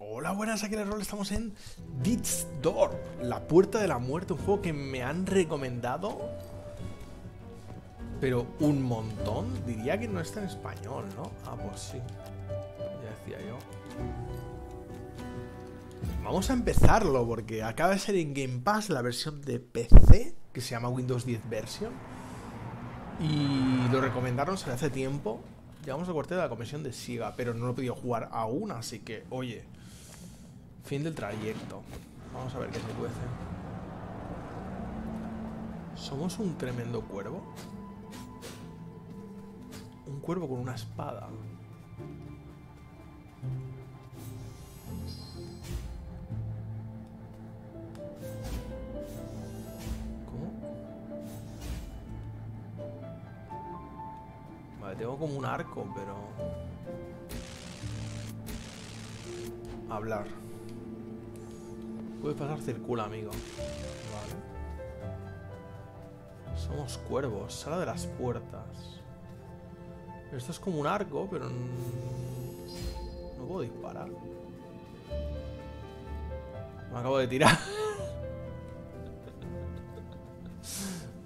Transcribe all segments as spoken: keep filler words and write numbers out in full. Hola, buenas, aquí Alexrol, estamos en Death's Door, la puerta de la muerte, un juego que me han recomendado, pero un montón. Diría que no está en español, ¿no? Ah, pues sí, ya decía yo. Vamos a empezarlo, porque acaba de ser en Game Pass la versión de P C, que se llama Windows diez Version, y lo recomendaron hace tiempo. Llegamos al cuartel de la comisión de Siga, pero no lo he podido jugar aún, así que, oye, fin del trayecto. Vamos a ver qué se puede hacer. Somos un tremendo cuervo. Un cuervo con una espada. ¿Cómo? Vale, tengo como un arco, pero... Hablar. Puede pasar circula, amigo. Vale. Somos cuervos. Sala de las puertas. Esto es como un arco, pero... No puedo disparar. Me acabo de tirar.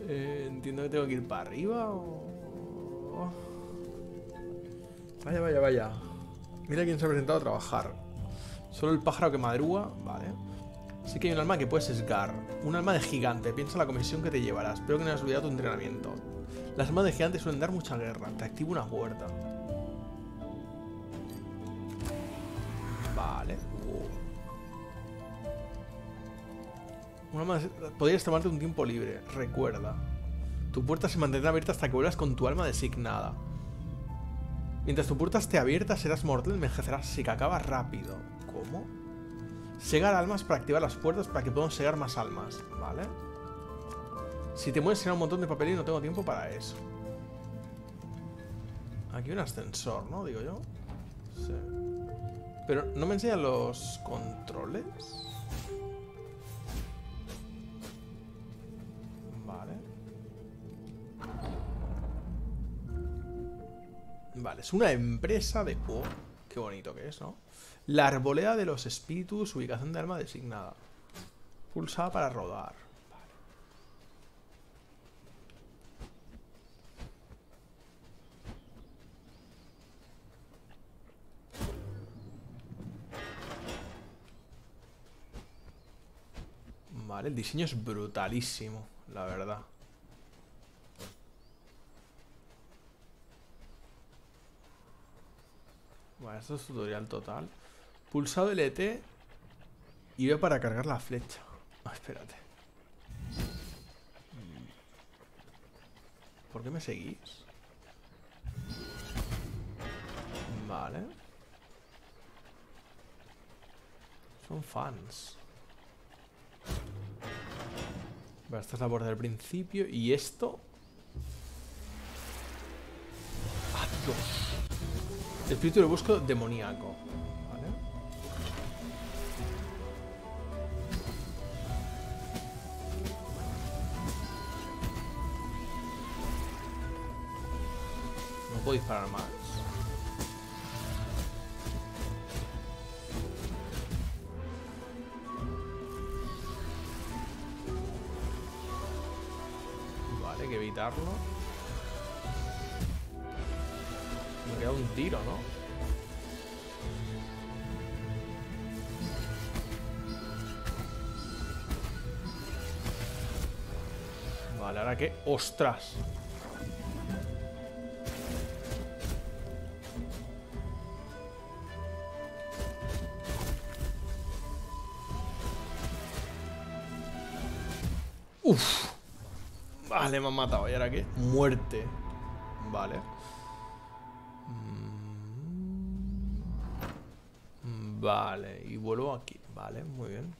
eh, entiendo que tengo que ir para arriba o... Vaya, vaya, vaya. Mira quién se ha presentado a trabajar. Solo el pájaro que madruga, vale. Así que hay un alma que puedes sesgar. Un alma de gigante, piensa en la comisión que te llevarás. Espero que no hayas olvidado tu entrenamiento. Las almas de gigante suelen dar mucha guerra. Te activo una puerta. Vale. Uh. Un alma de... Podrías tomarte un tiempo libre, recuerda. Tu puerta se mantendrá abierta hasta que vuelvas con tu alma designada. Mientras tu puerta esté abierta, serás mortal y envejecerás si acabas rápido. ¿Cómo? Segar almas para activar las puertas para que puedan segar más almas, ¿vale? Si te mueves será un montón de papel y no tengo tiempo para eso. Aquí un ascensor, ¿no? Digo yo. Sí. Pero ¿no me enseñan los controles? Vale, es una empresa de... Oh, qué bonito que es, ¿no? La arboleda de los espíritus, ubicación de alma designada. Pulsa para rodar. Vale. Vale, el diseño es brutalísimo, la verdad. Bueno, esto es tutorial total. Pulsado L T y ve para cargar la flecha. Ah, espérate. ¿Por qué me seguís? Vale. Son fans. Bueno, esta es la puerta del principio. Y esto... ¡Adiós! Espíritu del busco demoníaco. Vale. No puedo disparar más. Vale, hay que evitarlo. Me queda un tiro, ¿no? Vale, ahora que... ¡Ostras! ¡Uf! Vale, me han matado. ¿Y ahora qué? Muerte. Vale. Vale, y vuelvo aquí. Vale, muy bien.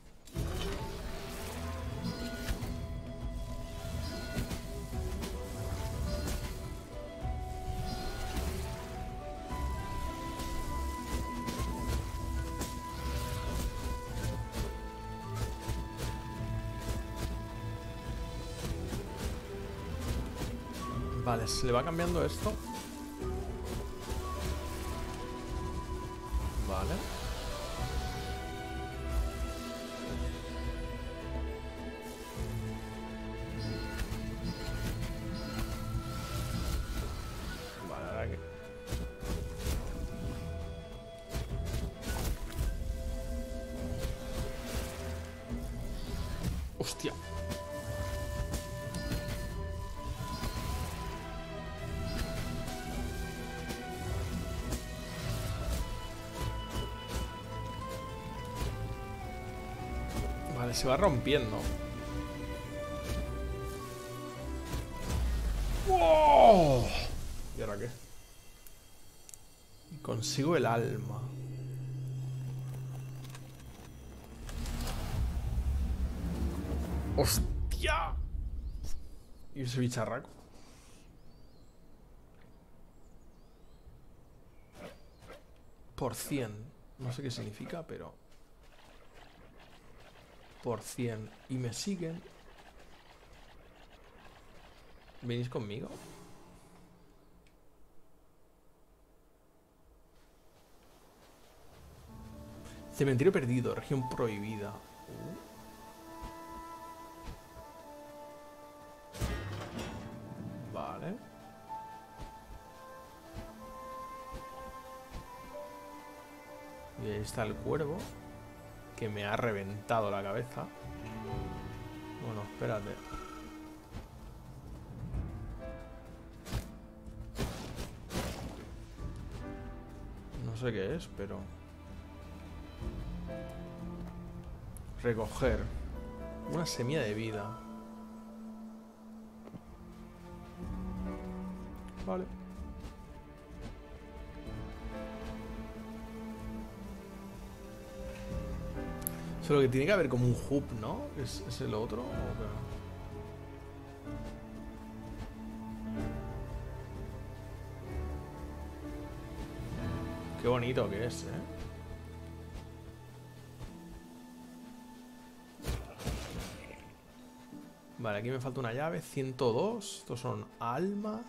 Vale, se le va cambiando esto. Vale. Hostia. Vale, se va rompiendo. ¡Wow! ¿Y ahora qué? Consigo el alma. ¡Hostia! ¿Y ese bicharraco? Por cien. No sé qué significa, pero... Por cien. Y me siguen. ¿Venís conmigo? Cementerio perdido, región prohibida. Uh. Y ahí está el cuervo, que me ha reventado la cabeza. Bueno, espérate. No sé qué es, pero... Recoger una semilla de vida. Vale. Solo que tiene que haber como un hub, ¿no? ¿Es, es el otro? Pero... Qué bonito que es, ¿eh? Vale, aquí me falta una llave. ciento dos. Estos son almas.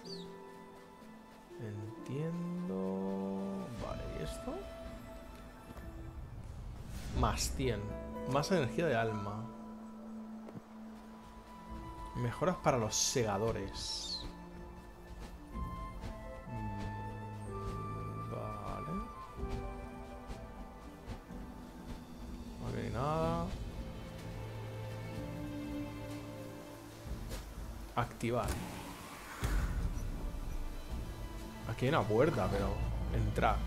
Entiendo... Vale, ¿y esto? Más cien. Más energía de alma. Mejoras para los segadores. Vale. No hay nada. Activar. Aquí hay una puerta, pero... Entrar.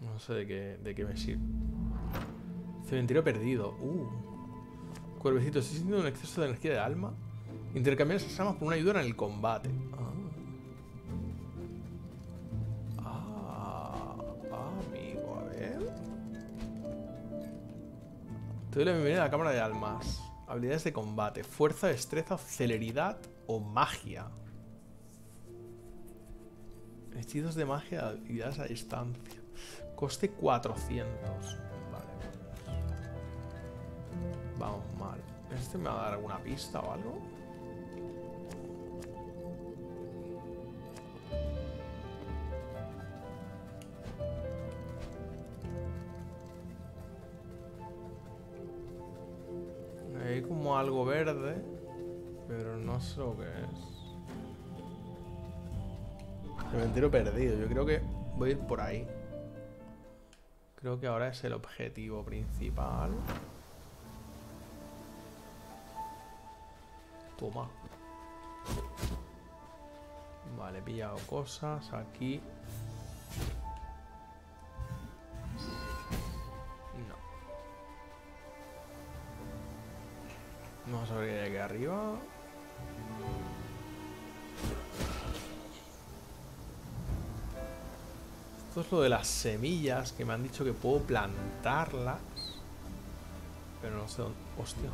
No sé de qué, de qué me sirve. Cementerio perdido. Uh. Cuervecito, ¿estás sintiendo un exceso de energía de alma? Intercambiar esas almas por una ayuda en el combate. Ah. Ah, amigo, a ver. Te doy la bienvenida a la cámara de almas. Habilidades de combate. Fuerza, destreza, celeridad o magia. Hechizos de magia, habilidades a distancia. Coste cuatrocientos. Vamos mal. ¿Este me va a dar alguna pista o algo? Hay como algo verde, pero no sé lo que es. Cementerio perdido. Yo creo que voy a ir por ahí. Creo que ahora es el objetivo principal. Toma. Vale, he pillado cosas aquí. No. Vamos a ver qué hay aquí arriba. Esto es lo de las semillas, que me han dicho que puedo plantarlas. Pero no sé dónde... Hostia.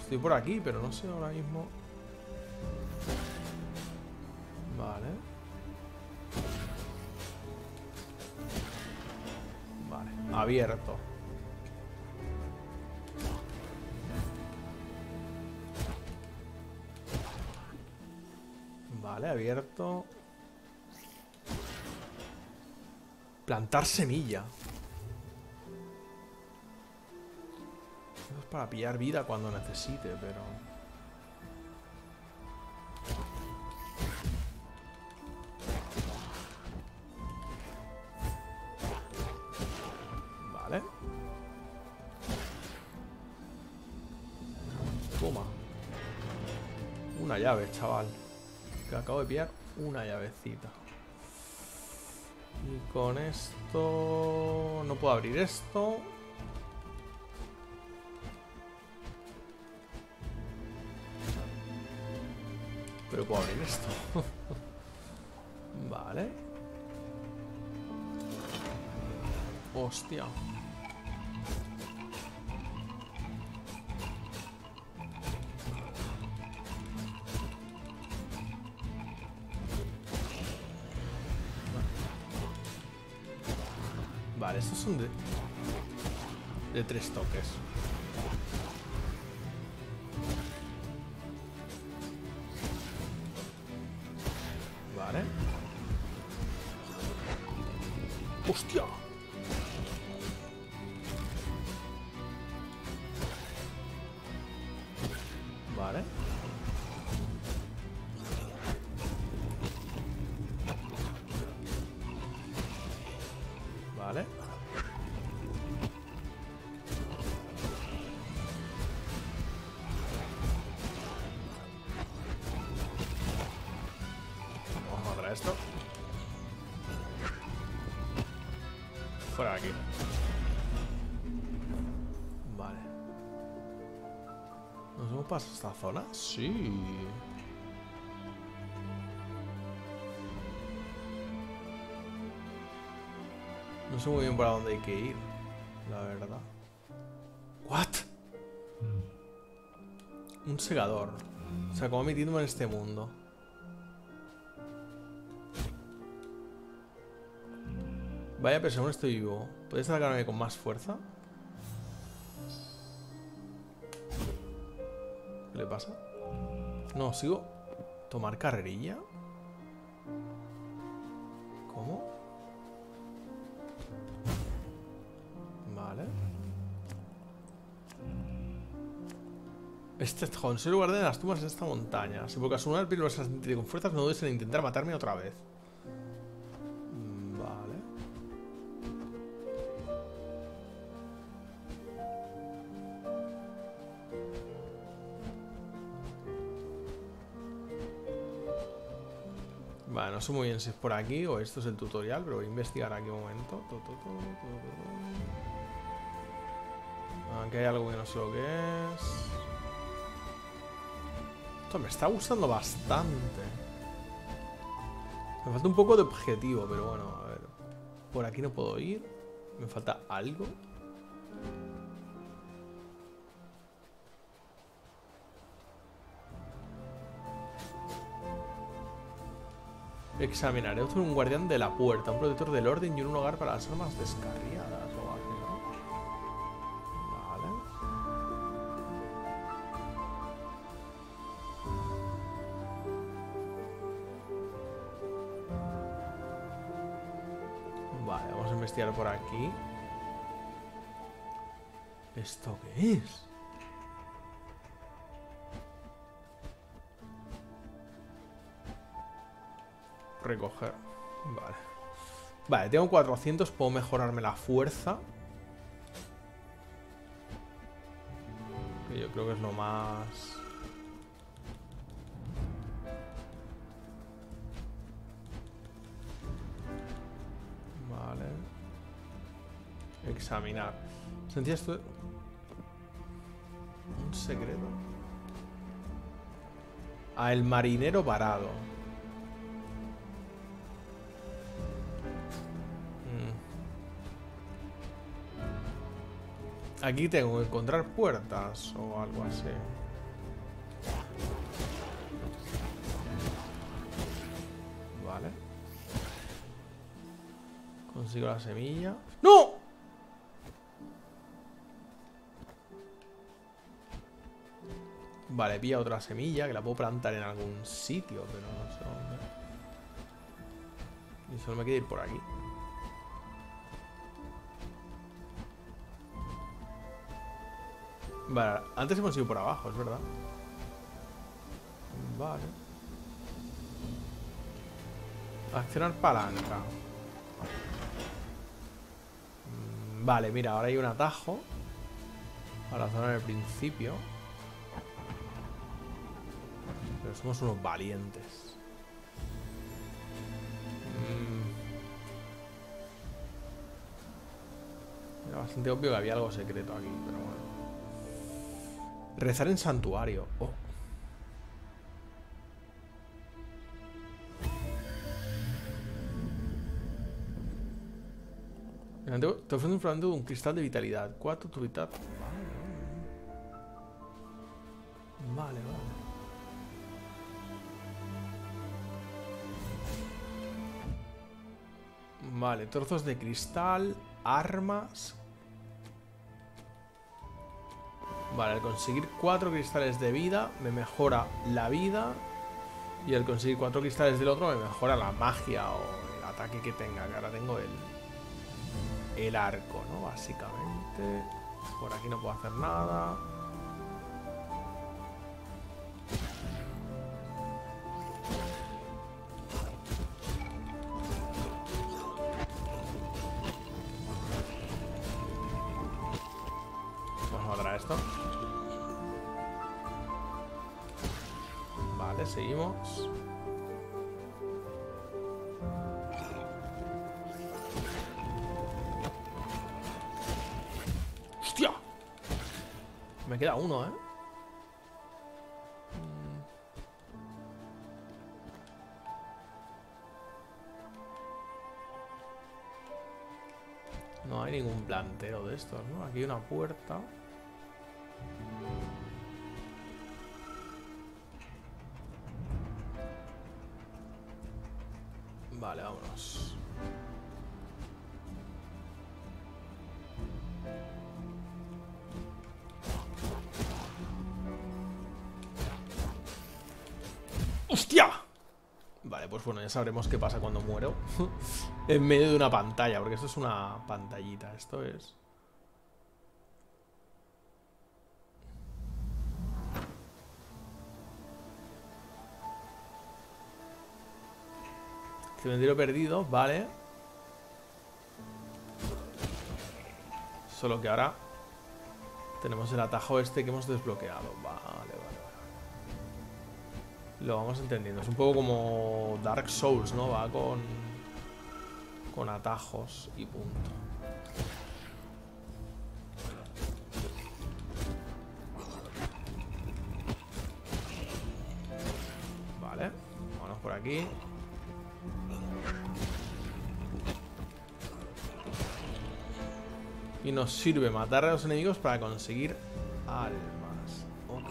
Estoy por aquí, pero no sé ahora mismo. Vale. Vale, abierto. Vale, abierto. Plantar semilla. Para pillar vida cuando necesite, pero... Toma. Una llave, chaval. Que acabo de pillar una llavecita. Y con esto... no puedo abrir esto. Pero puedo abrir esto. Vale. Hostia. Vale, estos son de... de tres toques. ¡Hostia! Vale. Vale. Vamos a traer esto. Fuera de aquí. Vale. ¿Nos hemos pasado esta zona? Sí. No sé muy bien para dónde hay que ir, la verdad. ¿What? Un segador. O sea, como metiéndome en este mundo. Vaya, pero aún estoy vivo. ¿Puedes atacarme con más fuerza? ¿Qué le pasa? No, sigo. ¿Tomar carrerilla? ¿Cómo? Vale. Este John, soy guardián de las tumbas en esta montaña. Si por casualidad el peligro se ha sentido con fuerzas, no dudes en intentar matarme otra vez. Vale, no sé muy bien si es por aquí o esto es el tutorial, pero voy a investigar aquí un momento. Aquí hay algo que no sé lo que es. Esto me está gustando bastante. Me falta un poco de objetivo, pero bueno, a ver. Por aquí no puedo ir. Me falta algo. Examinaré otro un guardián de la puerta, un protector del orden y un hogar para las armas descarriadas o algo, ¿no? Vale. Vale, vamos a investigar por aquí. ¿Esto qué es? Recoger. Vale. Vale, tengo cuatrocientos. Puedo mejorarme la fuerza, que yo creo que es lo más... Vale. Examinar. ¿Sentías tú un secreto? A el marinero varado. Aquí tengo que encontrar puertas o algo así. Vale. Consigo la semilla. ¡No! Vale, pilla otra semilla que la puedo plantar en algún sitio, pero no sé dónde. Y solo me queda ir por aquí. Vale, antes hemos ido por abajo, es verdad. Vale. Accionar palanca. Vale, mira, ahora hay un atajo a la zona del principio. Pero somos unos valientes. Mm. Era bastante obvio que había algo secreto aquí, pero bueno. Rezar en santuario. Oh. Te ofrece un fragmento de un cristal de vitalidad. Cuatro, tu vitalidad. Vale, vale. Vale, trozos de cristal, armas. Vale, al conseguir cuatro cristales de vida me mejora la vida. Y al conseguir cuatro cristales del otro me mejora la magia o el ataque que tenga, que ahora tengo el... el arco, ¿no? Básicamente. Por aquí no puedo hacer nada. Vamos a guardar esto. Vale, seguimos. Me queda uno, ¿eh? No hay ningún plantero de estos, ¿no? Aquí hay una puerta. Vale, vámonos. ¡Hostia! Vale, pues bueno, ya sabremos qué pasa cuando muero. En medio de una pantalla, porque esto es una pantallita, esto es. Cementerio perdido, vale. Solo que ahora tenemos el atajo este que hemos desbloqueado. Vale, vale. Lo vamos entendiendo. Es un poco como Dark Souls, ¿no? Va con... con atajos y punto. Vale. Vámonos por aquí. Y nos sirve matar a los enemigos para conseguir almas. Ok.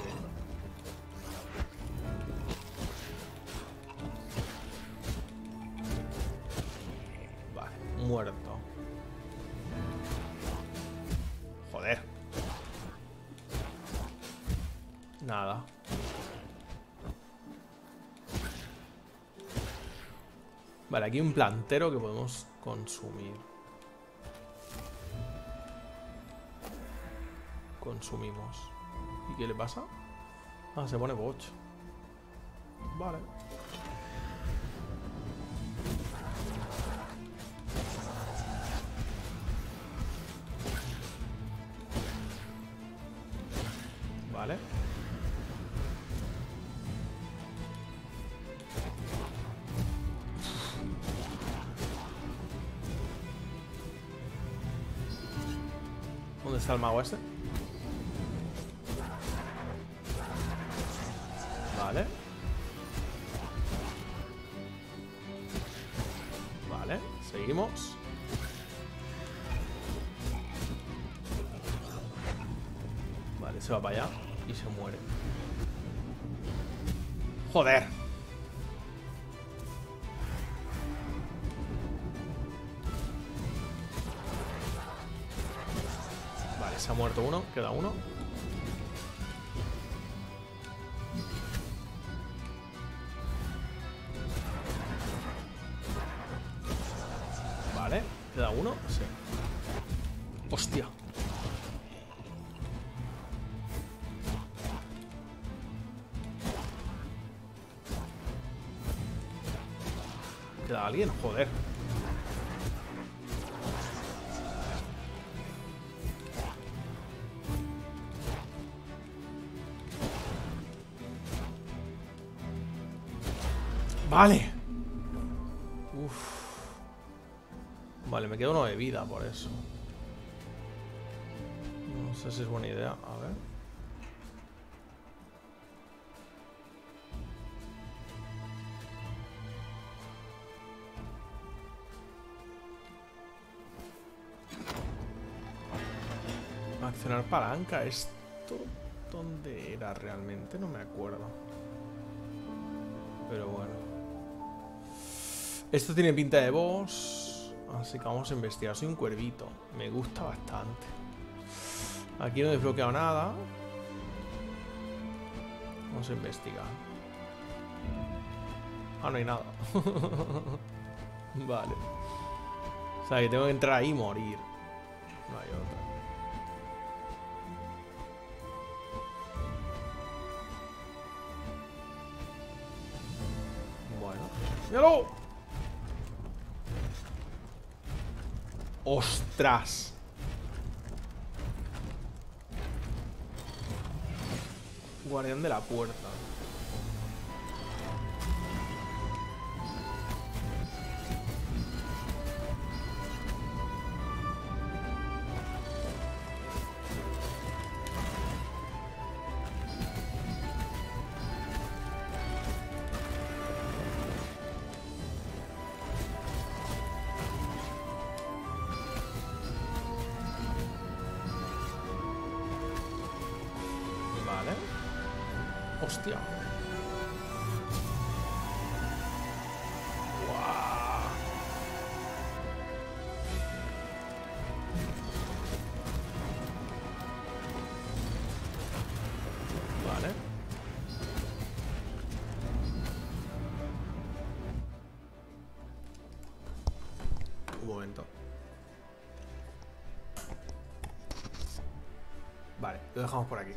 Muerto. Joder. Nada. Vale, aquí hay un plantero que podemos consumir. Consumimos. ¿Y qué le pasa? Ah, se pone bocho. Vale. Vale. ¿Dónde está el mago este? Vale. Vale, seguimos. Vale, se va para allá. Y se muere. Joder. Vale, se ha muerto uno. Queda uno. Vale, queda uno. Sí. Hostia. Alguien, joder. Vale. Uf. Vale, me queda uno de vida por eso. No sé si es buena idea. A ver. Accionar palanca. ¿Esto dónde era realmente? No me acuerdo. Pero bueno. Esto tiene pinta de boss. Así que vamos a investigar. Soy un cuervito. Me gusta bastante. Aquí no he desbloqueado nada. Vamos a investigar. Ah, no hay nada. Vale. O sea, que tengo que entrar ahí y morir. No hay otra. ¡Míralo! ¡Ostras! Guardián de la puerta. Hostia. Guau. Vale. Un momento. Vale, lo dejamos por aquí.